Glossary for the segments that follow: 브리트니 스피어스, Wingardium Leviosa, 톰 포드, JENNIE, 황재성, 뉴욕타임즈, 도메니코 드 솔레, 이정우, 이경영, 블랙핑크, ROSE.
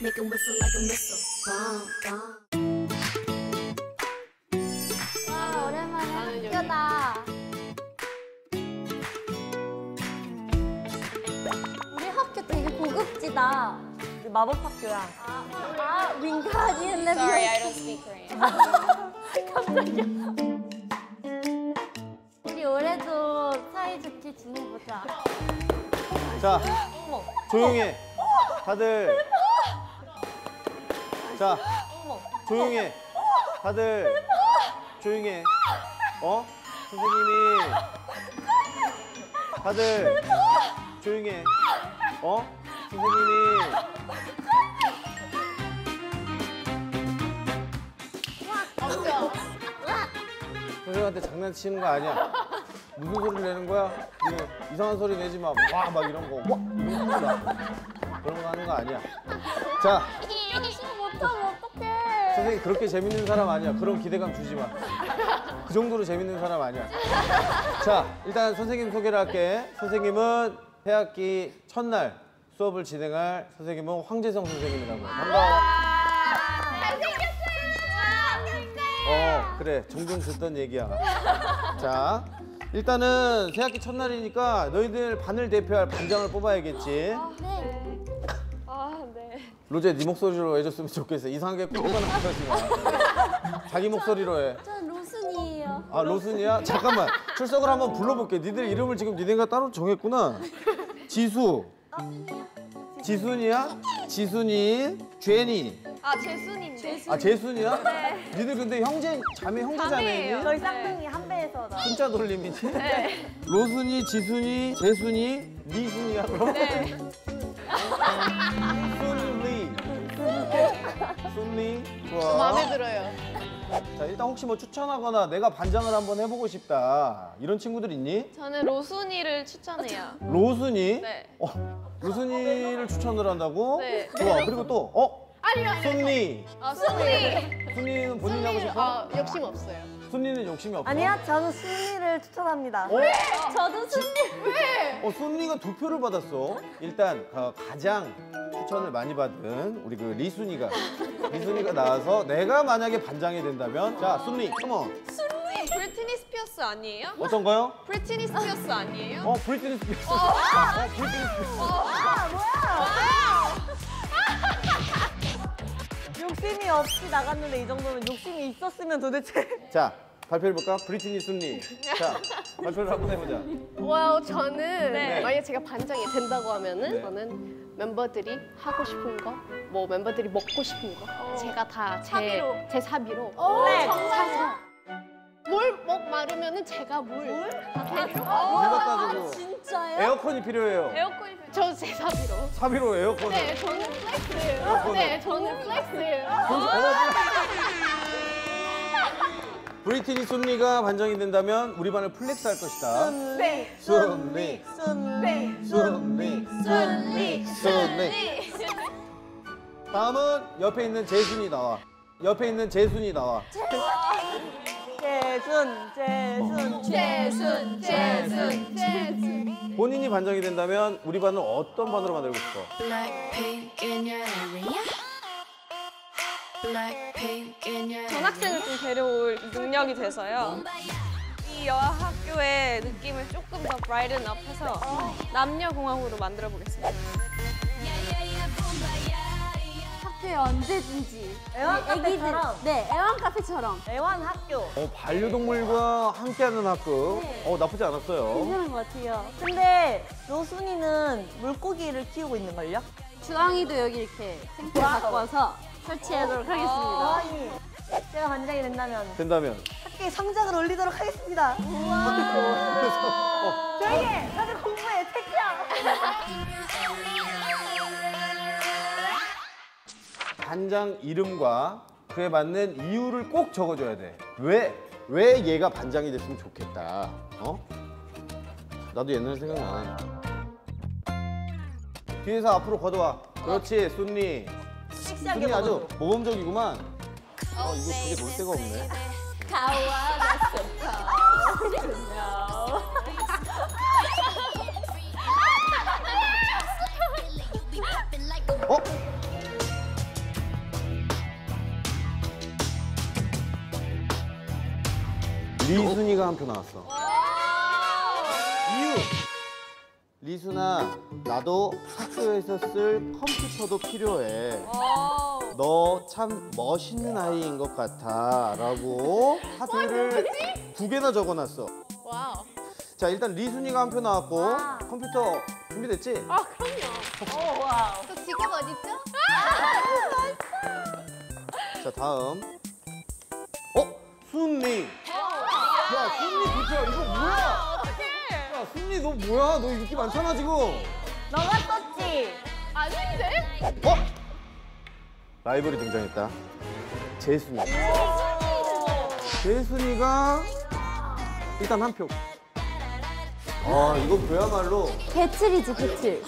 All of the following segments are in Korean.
Make 'em whistle like a missile. Bomb, bomb. 와, 오랜만에 학교다. 우리 학교 되게 고급지다. 마법 학교야. 아, 윙가디움 레비오사. Sorry, I don't speak Korean. 깜짝이야. 우리 올해도 사이좋게 지내보자. 자, 조용히 해. 다들. 자, 조용히 해. 다들. 조용히 해. 어? 선생님이. 다들. 조용히 해. 어? 선생님이. 선생님한테 장난치는 거 아니야. 무슨 소리를 내는 거야? 이상한 소리 내지 마. 와, 막 이런 거. 와, 이런 거 나. 그런 거 하는 거 아니야. 자. 못하면 어떡해. 선생님 그렇게 재밌는 사람 아니야. 그런 기대감 주지 마. 그 정도로 재밌는 사람 아니야. 자, 일단 선생님 소개를 할게. 선생님은 새학기 첫날 수업을 진행할 선생님은 황재성 선생님이라고. 반가워. 잘생겼어요. 어, 그래. 종종 듣던 얘기야. 자, 일단은 새학기 첫날이니까 너희들 반을 대표할 반장을 뽑아야겠지. 네. 아, 네. 로제, 네 목소리로 해줬으면 좋겠어. 이상하게 꼬꼬만 하시나. 자기 목소리로 해. 전 로순이에요. 아, 로순이야? 잠깐만. 출석을 한번 불러볼게. 니들 이름을 지금 니네가 따로 정했구나. 지수. 지순이야? 지순이. 제니. 아, 제순입니다. 아, 제순이야? 네. 니들 근데 형제, 자매 형제잖아요. 저희 쌍둥이 한 배에서 나. 진짜 돌림이지? 네. 로순이, 지순이, 제순이, 니순이야 그럼? 네. 순리. 순리. 좋아. 마음에 들어요. 자, 일단 혹시 뭐 추천하거나 내가 반장을 한번 해보고 싶다 이런 친구들 있니? 저는 로순이를 추천해요. 로순이? 네. 어, 로순이를 추천을 한다고? 네. 좋아. 그리고 또 어? 아니요. 순리. 아, 순리. 순리는 본인이 하고 싶어? 아, 욕심 없어요. 순리는 욕심이 없어? 아니야, 저는 순리를 추천합니다. 왜? 저도 순리. 왜? 어, 순리가 두 표를 받았어. 일단 가장 추천을 많이 받은 우리 그 리순이가. 리순이가 나와서 내가 만약에 반장이 된다면. 자, 순리, 컴온. 순리. 브리트니 스피어스 아니에요? 어떤 거요? 브리트니 스피어스 아니에요? 어, 브리트니 스피어스. 브리트니 스피어스. 와, 뭐야? 욕심이 없이 나갔는데 이 정도면 욕심이 있었으면 도대체. 자, 발표해볼까? 브리트니 순리. 자, 발표를 한번 해보자. 와우, 저는 네. 만약에 제가 반장이 된다고 하면은 네. 저는 멤버들이 하고 싶은 거, 뭐 멤버들이 먹고 싶은 거 제가 다 제 사비로 사서 물 먹 마르면은 제가 물 다 사줘. 아, 진짜요? 에어컨이 필요해요. 에어컨이 필요해요. 저 제 사비로. 사비로 에어컨을? 네, 저는 플렉스예요. 에어컨을. 네, 저는 플렉스예요. 브리트니 순리가 반장이 된다면 우리 반을 플렉스 할 것이다. 순리. 순리. 순리. 순리. 순리. 순리. 다음은 옆에 있는 재순이 나와. 옆에 있는 재순이 나와. 재순, 재순, 재순, 재순, 재순. 본인이 반장이 된다면 우리 반은 어떤 반으로 만들고 싶어? BLACKPINK in your area. BLACKPINK in your area. 전학생을 좀 데려올 능력이 돼서요. 이 여학교의 느낌을 조금 더 브라이튼 업해서 남녀공학으로 만들어 보겠습니다. 언제든지 애완카페처럼. 네, 애완카페처럼. 애완학교. 반려동물과 함께하는 학교. 네. 나쁘지 않았어요. 괜찮은 것 같아요. 근데 로순이는 물고기를 키우고 있는걸요? 주황이도 여기 이렇게 생태 바꿔서 설치하도록 하겠습니다. 제가 반장이 된다면. 학교에 상장을 올리도록 하겠습니다. 우와. 되게 다들 공부해, 새끼야. 반장 이름과 그에 맞는 이유를 꼭 적어줘야 돼. 왜 얘가 반장이 됐으면 좋겠다. 어? 나도 옛날 생각나네. 뒤에서 앞으로 걷어와. 그렇지, 순리. 순리 아주 모범적이구만. 이거 되게 놀 데가 없네. 리순이가 한 표 나왔어. 이유! 리순아, 나도 학교에서 쓸 컴퓨터도 필요해. 너 참 멋있는 아이인 것 같아. 라고 카드를 2개나 적어놨어. 와우. 자, 일단 리순이가 한 표 나왔고. 와. 컴퓨터 준비됐지? 아, 그럼요. 오, 와우. 또 지갑 어딨죠? 아, 자, 다음. 어? 순리. 야, 순리 비켜. 이거 뭐야? 아, 어떡해. 야, 순리 너 뭐야? 너 인기 많잖아, 지금. 너가 썼지. 아닌데? 어? 라이벌이 등장했다. 재순이. 재순이가 일단 한 표. 아, 이거 그야말로 개칠이지, 개칠.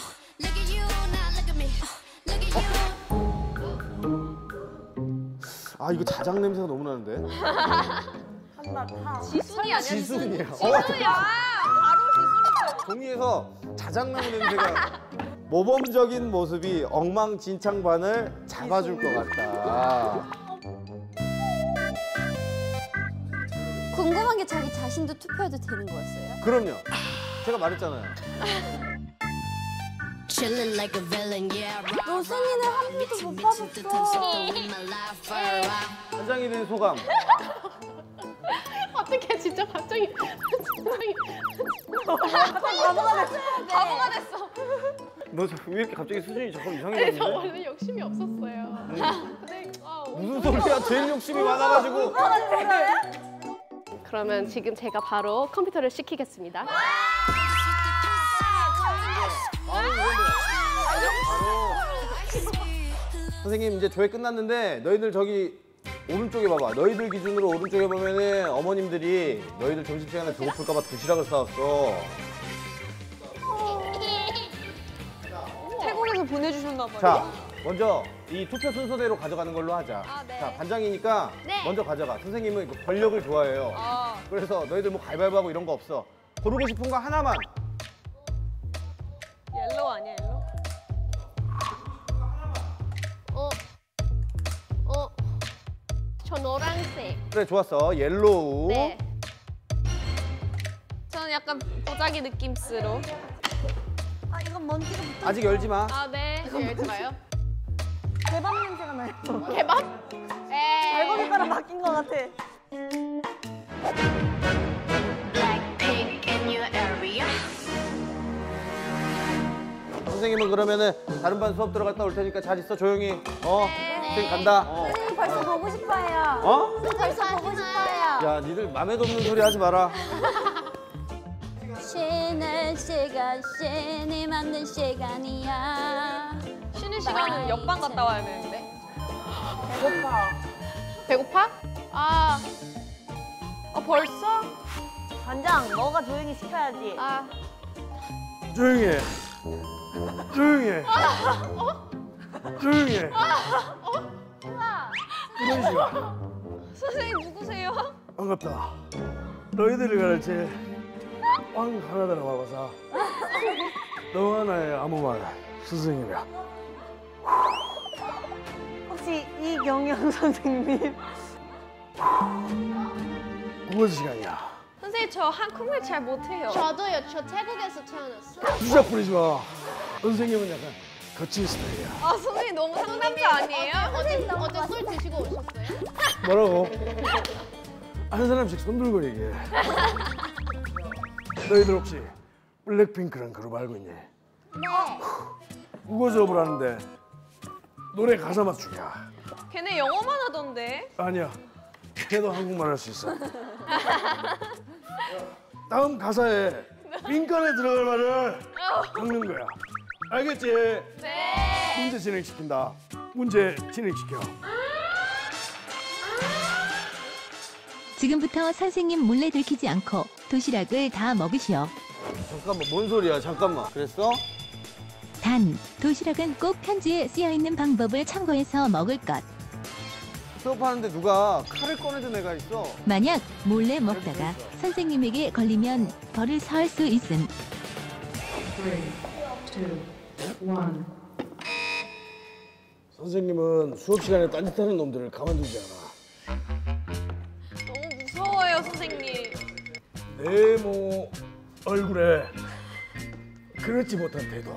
아, 이거 자장 냄새가 너무 나는데? 지순이 아니야, 지순이. 지순이야. 바로 지순이야. 종이에서 자장나무 냄새가. 모범적인 모습이 엉망진창반을 잡아줄 것 같다. 궁금한 게 자기 자신도 투표해도 되는 거였어요? 그럼요. 제가 말했잖아요. 로스니는 한 표도 못 받았어. 한장이 된 소감. 어떡해, 진짜 갑자기. 바보가 됐어. 너 왜 이렇게 갑자기 수준이 조금 이상해졌는데? 저 원래 욕심이 없었어요. 근데, 아, 무슨 소리야? 제일 욕심이 많아가지고. 그러면 지금 제가 바로 컴퓨터를 시키겠습니다. 선생님, 이제 조회 끝났는데 너희들 저기 오른쪽에 봐봐. 너희들 기준으로 오른쪽에 보면은 어머님들이 너희들 점심시간에 배고플까 봐 도시락을 싸왔어. 태국에서 보내주셨나 봐요. 자, 먼저 이 투표 순서대로 가져가는 걸로 하자. 아, 네. 자, 반장이니까 네. 먼저 가져가. 선생님은 권력을 좋아해요. 아. 그래서 너희들 뭐 가위바위보 하고 이런 거 없어. 고르고 싶은 거 하나만. 옐로우 아니야, 옐로우? 저 노란색. 그래, 좋았어. 옐로우. 네. 저는 약간 도자기 느낌스로. 아, 이건 먼지가 붙어. 아직 열지 마. 아, 네. 아직 열지 마요. 개밥 냄새가 나요. 개밥? 에이. 발버둥가락 바뀐 것 같아. BLACKPINK in your area. 선생님은 그러면은 다른 반 수업 들어갔다 올 테니까 잘 있어, 조용히. 어, 네. 선생님 간다. 어. 선생님 벌써 보고 싶어요. 어? 벌써 보고 싶어요. 야, 니들 맘에도 없는 소리 하지 마라. 쉬는 시간, 신이 맞는 시간이야. 쉬는 시간은 옆방 갔다 와야 되는데. 배고파. 배고파? 아, 벌써? 반장, 너가 조용히 시켜야지. 아. 조용히 해. 조용히 해. 아, 조용히 해. 아, 쉬는 시간. 선생님 누구세요? 반갑다. 너희들을 가르칠 왕 하나다라 와봐서 너 하나의 아무 말 스승이라. 혹시 이경영 선생님? 무슨 시간이야? 선생님, 저 한국말 잘 못해요. 저도요. 저 태국에서 태어났어요. 주작 부리지 마. 선생님은 약간 거친 스타일이야. 아, 선생님 너무 상남자 아니에요? 어제 술 드시고 오셨어요? 뭐라고? 한 사람씩 손 들고 얘기해. 너희들 혹시 블랙핑크라는 그룹 알고 있니? 네. 국어 수업을 하는데 노래 가사 맞추기야. 걔네 영어만 하던데? 아니야. 걔도 한국말 할 수 있어. 다음 가사에 민간에 들어갈 말을 적는 거야. 알겠지? 네. 문제 진행시킨다. 문제 진행시켜. 지금부터 선생님 몰래 들키지 않고 도시락을 다 먹으시오. 잠깐만, 뭔 소리야, 잠깐만. 그랬어? 단, 도시락은 꼭 편지에 쓰여있는 방법을 참고해서 먹을 것. 수업하는데 누가 칼을 꺼내준 애가 있어. 만약 몰래 먹다가 선생님에게 걸리면 벌을 설 수 있음. 3, 2, 1. 선생님은 수업 시간에 딴짓하는 놈들을 가만두지 않아. 너무 무서워요, 선생님. 네모 얼굴에 그렇지 못한 태도.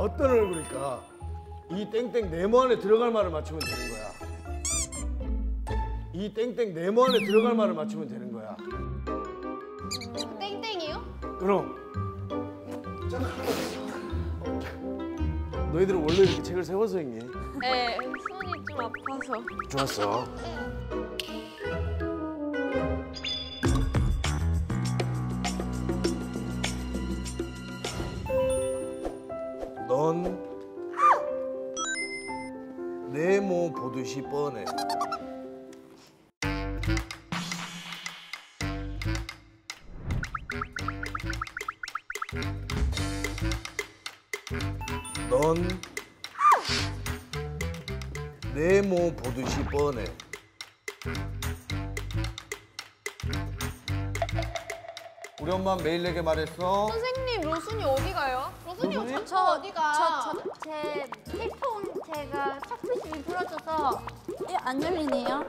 어떤 얼굴일까? 이 땡땡 네모 안에 들어갈 말을 맞추면 되는 거야. 이 땡땡 네모 안에 들어갈 말을 맞추면 되는 거야. 땡땡이요? 그럼. 너희들은 원래 이렇게 책을 세워서 했니? 네, 손이 좀 아파서. 좋았어. 넌 네모 보듯이 뻔해. 넌 네모 보듯이 뻔해. 우리 엄마는 매일 내게 말했어. 선생님, 로순이 어디 가요? 로순이 저 어디가? 제 헤드폰 제가 샤프심이 부러져서 안 열리네요.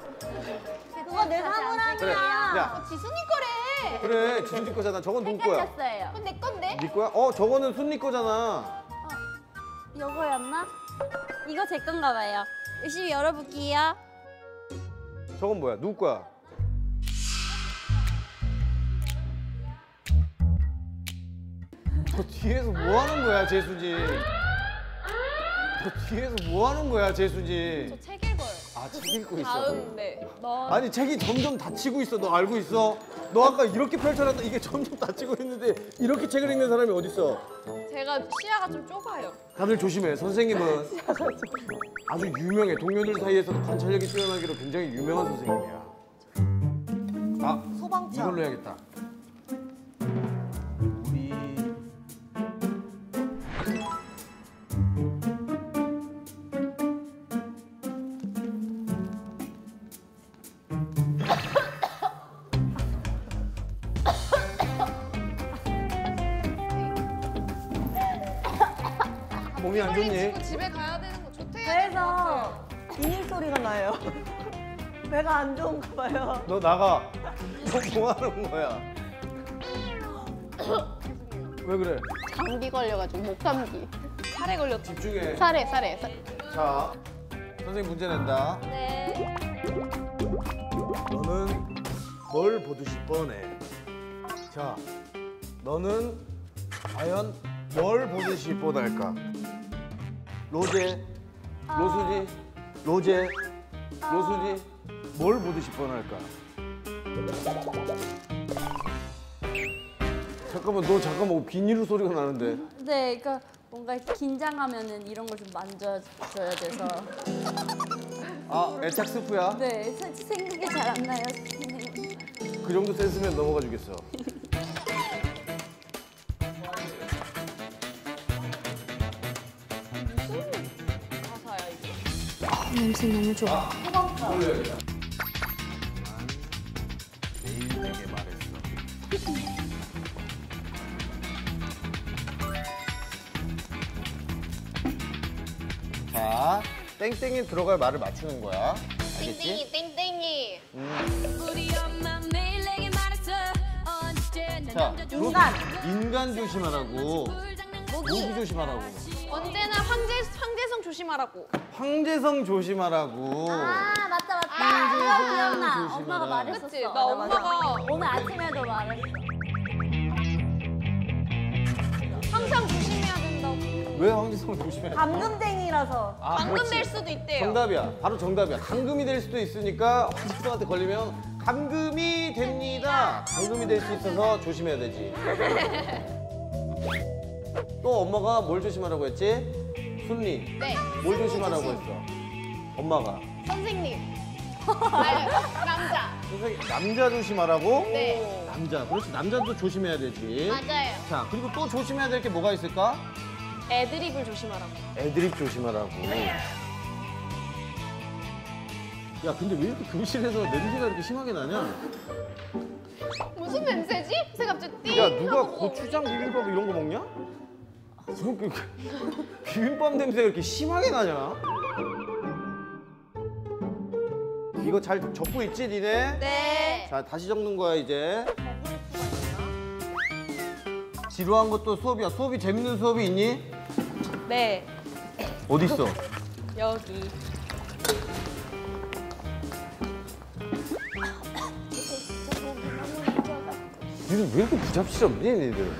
그거 내 사물함이야. 그래. 야. 지순이 거래. 그래, 지순이 거잖아. 저건 누구 거야? 헷갈렸어요. 그건 내 건데? 네 거야? 저거는 순이 거잖아. 이거였나? 이거 제 건가 봐요. 열심히 열어볼게요. 저건 뭐야? 누구 거야? 너 뒤에서 뭐 하는 거야, 재수지? 너 뒤에서 뭐 하는 거야, 재수지? 저 책 읽어요. 아, 책 읽고 있어? 다음, 네. 아니, 책이 점점 닫히고 있어. 너 알고 있어? 너 아까 이렇게 펼쳐놨다. 이게 점점 닫히고 있는데 이렇게 책을 읽는 사람이 어딨어? 제가 시야가 좀 좁아요. 다들 조심해. 선생님은 아주 유명해. 동료들 사이에서도 관찰력이 뛰어나기로 굉장히 유명한 선생님이야. 아, 소방차. 이걸로 해야겠다. 몸이 안 좋니? 집에 가야 되는 거 조퇴해야 되는 거 같아요. 비닐 소리가 나요. 배가 안 좋은가 봐요. 너 나가. 너 뭐 하는 거야? 왜 그래? 감기 걸려가지고 목 감기. 살에 걸렸다. 집중해. 살에. 자, 선생님 문제 낸다. 네. 너는 뭘 보듯이 뻔해. 자, 너는 과연 뭘 보듯이 뻔할까? 로제, 로수지, 로제, 로수지, 뭘 보듯이 뻔할까? 잠깐만, 너 잠깐만 비닐 소리가 나는데. 네, 그러니까 뭔가 긴장하면은 이런 걸 좀 만져줘야 돼서. 아, 애착 스프야? 네, 생각이 잘 안 나요. 그 정도 센스면 넘어가 주겠어. 냄새 너무 좋아. 소방차. 매일 내게 말했어. 자, 땡땡이 들어갈 말을 맞추는 거야. 알겠지? 땡땡이. 자, 인간 조심하라고. 모기 조심하라고. 언제나 황제성 조심하라고. 황제성 조심하라고. 아, 맞다. 황제성 조심하라. 엄마가 말했었어. 그치? 나 엄마가 오늘 아침에도 말했어. 항상 조심해야 된다고. 왜 황제성 조심해야 돼? 감금댕이라서. 아, 감금 될 수도 있대요. 정답이야. 바로 정답이야. 감금이 될 수도 있으니까 황제성한테 걸리면 감금이 됩니다. 감금이 될 수 있어서 조심해야 되지. 또 엄마가 뭘 조심하라고 했지? 순리. 네. 뭘 조심하라고 했어? 엄마가. 선생님. 남자. 선생님, 남자 조심하라고? 네. 남자. 그렇지, 남자도 조심해야 되지. 맞아요. 자, 그리고 또 조심해야 될 게 뭐가 있을까? 애드립을 조심하라고. 애드립 조심하라고. 야, 근데 왜 이렇게 교실에서 냄새가 이렇게 심하게 나냐? 무슨 냄새지? 새 갑자기 띵! 야, 누가 고추장 비빔밥 이런 거 먹냐? 무슨 비빔밥 냄새가 이렇게 심하게 나냐? 이거 잘 적고 있지, 니네? 네. 자, 다시 적는 거야, 이제. 지루한 것도 수업이야. 수업이 재밌는 수업이 있니? 네. 어디 있어? 여기. 니들 왜 이렇게 부잡스럽니, 니들?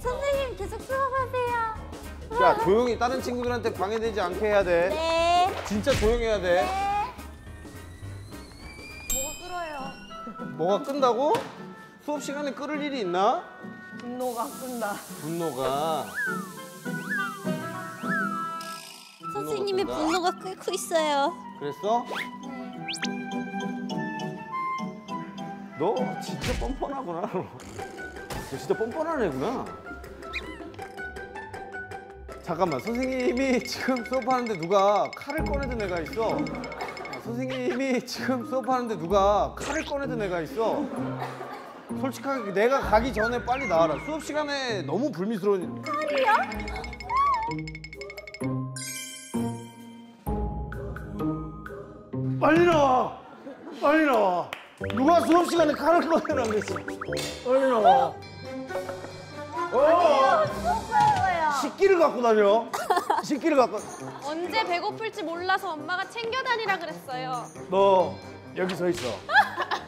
선생님, 계속 수업하세요. 야, 조용히 다른 친구들한테 방해되지 않게 해야 돼. 네. 진짜 조용해야 돼. 네. 뭐가 끓어요. 뭐가 끈다고? 수업 시간에 끓을 일이 있나? 분노가 끈다. 분노가. 선생님의 분노가 끓고 있어요. 그랬어? 너 진짜 뻔뻔하구나. 너 진짜 뻔뻔한 애구나. 잠깐만, 선생님이 지금 수업하는데 누가 칼을 꺼내든 애가 있어. 선생님이 지금 수업하는데 누가 칼을 꺼내든 애가 있어. 솔직하게 내가 가기 전에 빨리 나와라. 수업 시간에 너무 불미스러운. 칼이요? 빨리 나와! 빨리 나와! 누가 수업 시간에 칼을 꺼내는 거지? 빨리 나와. 아니요, 수업하고요. 식기를 갖고 다녀. 식기를 갖고. 언제 배고플지 몰라서 엄마가 챙겨 다니라 그랬어요. 너 여기 서 있어.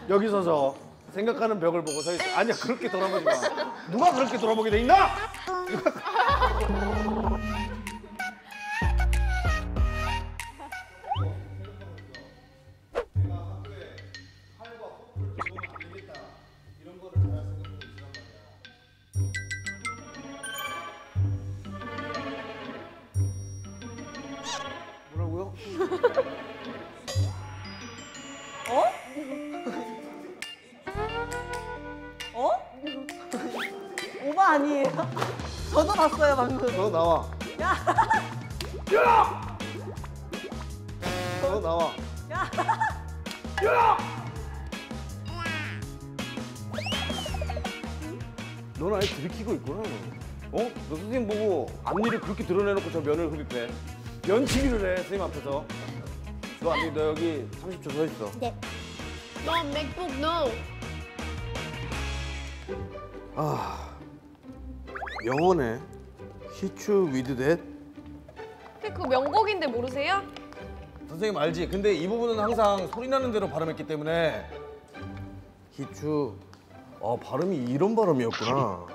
여기 서서 생각하는 벽을 보고 서 있어. 아니야, 그렇게 돌아보지 마. 누가 그렇게 돌아보게 돼 있나? 저도 봤어요, 방금. 너 나와. 야! 야! 너 나와. 야! 야! 넌 아예 들키고 있구나, 너. 어? 너 선생님 보고 앞니를 그렇게 드러내놓고 저 면을 흡입해. 면치기를 해, 선생님 앞에서. 너 앞니, 너 여기 30초 서 있어. 네. 너 맥북, no. 아... 영어네. 히츄 위드 댓. 근데 그거 명곡인데 모르세요? 선생님 알지? 근데 이 부분은 항상 소리나는 대로 발음했기 때문에 히츄... 아, 발음이 이런 발음이었구나.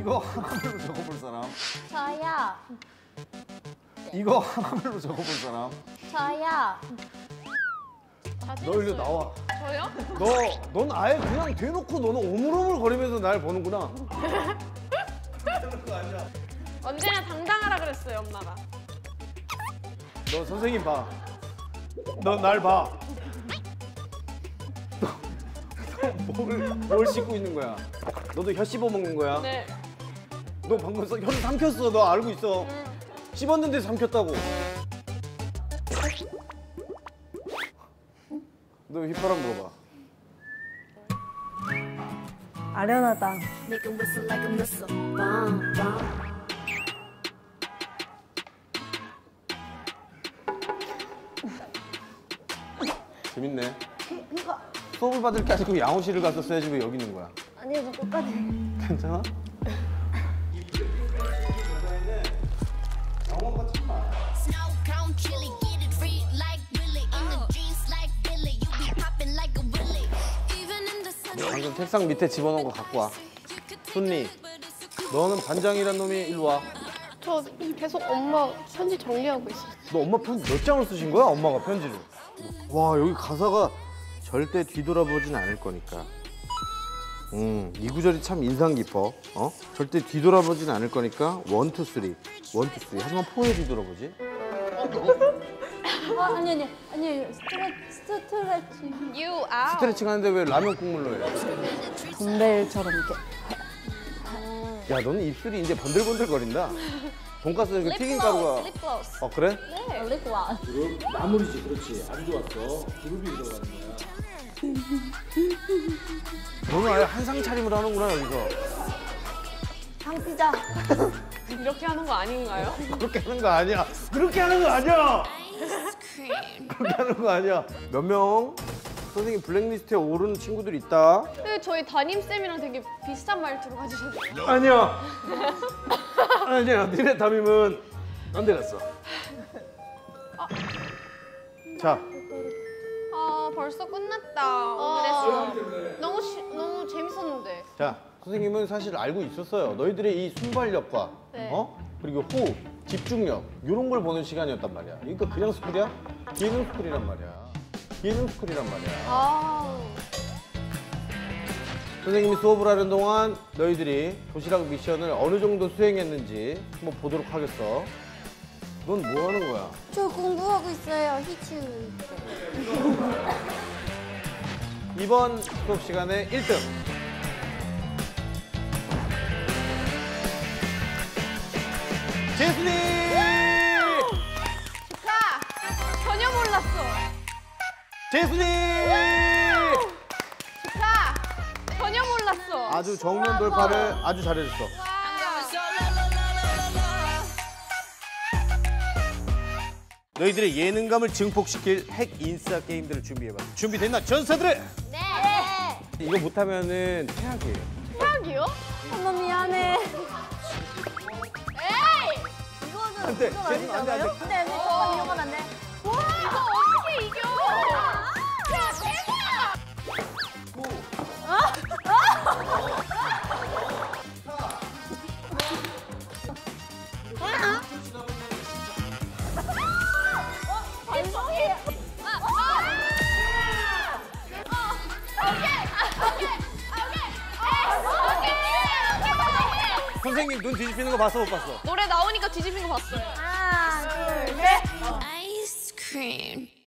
이거 한글로 적어볼 사람? 저요. 이거 한글로 적어볼 사람? 저요. 너 일로 나와. 저요? 넌 아예 그냥 대놓고 너는 오물오물 거리면서 날 보는구나. 언제나 당당하라 그랬어요, 엄마가. 너 선생님 봐. 너 날 봐. 뭘 씹고 있는 거야? 너도 혀 씹어 먹는 거야? 네. 너 방금 혀를 삼켰어. 너 알고 있어. 씹었는데 삼켰다고. 너 휘파람 물어봐. 아련하다. 재밌네. 수업을 받을 게 아니고 양호실을 가서 써야지 왜 여기 있는 거야? 아니요, 저 똑같아. 괜찮아? 방금 책상 밑에 집어넣은 거 갖고 와. 순리, 너는 반장이란 놈이 일로 와. 저 계속 엄마 편지 정리하고 있었어. 너 엄마 편지 몇 장을 쓰신 거야? 엄마가 편지를. 와, 여기 가사가 절대 뒤돌아보진 않을 거니까. 이 구절이 참 인상 깊어. 어? 절대 뒤돌아보진 않을 거니까 원투쓰리. 원투쓰리. 하지만 포에 뒤돌아보지. 아, 아니. 스트레칭. 스트레칭 하는데 왜 라면 국물로 해? 덤벨처럼 이렇게. 야, 너는 입술이 이제 번들번들거린다. 돈가스에 그 튀김 가루가. 립글로스. 어, 그래? 네. 립글로스. 그룹 마무리지, 그렇지. 아주 좋았어. 그룹이 들어가는 거야. 너는 아예 한상 차림을 하는구나, 여기서. 방피자. 이렇게 하는 거 아닌가요? 그렇게 하는 거 아니야. 그렇게 하는 거 아니야. 그렇게 하는 거 아니야. 몇 명? 선생님 블랙리스트에 오른 친구들 있다. 근데 저희 담임쌤이랑 되게 비슷한 말투로 가지셨어요. 아니야. 아니야. 니네 담임은 안 돼 갔어. 아. 자. 아, 벌써 끝났다. 아. 그랬어. 너무 재밌었는데. 자, 선생님은 사실 알고 있었어요. 너희들의 이 순발력과 네. 어? 그리고 호흡, 집중력 이런 걸 보는 시간이었단 말이야. 이거 그냥 스쿨이야? 예능 스쿨이란 말이야. 예능 스쿨이란 말이야. 아. 선생님이 수업을 하는 동안 너희들이 도시락 미션을 어느 정도 수행했는지 한번 보도록 하겠어. 넌 뭐 하는 거야? 저 공부하고 있어요. 히치우. 이번 수업 시간에 1등. 제슬리! 축하! 전혀 몰랐어. 제슬리! 축하! 전혀 몰랐어. 아주 정면 돌파를 아주 잘해줬어. 너희들의 예능감을 증폭시킬 핵 인싸 게임들을 준비해봤어. 준비됐나? 전사들의! 네! 이거 못하면은 최악이에요. 최악이요? 엄마 미안해. 에이! 이거는 안 돼. 안돼. 안돼. 잠깐만 이러면 안 돼. 와! 이거 어떻게 이겨? 야, 대박! 오. 선생님 눈 뒤집히는 거 봤어, 못 봤어? 노래 나오니까 뒤집힌 거 봤어요. 하나, 둘, 셋! 아이스크림.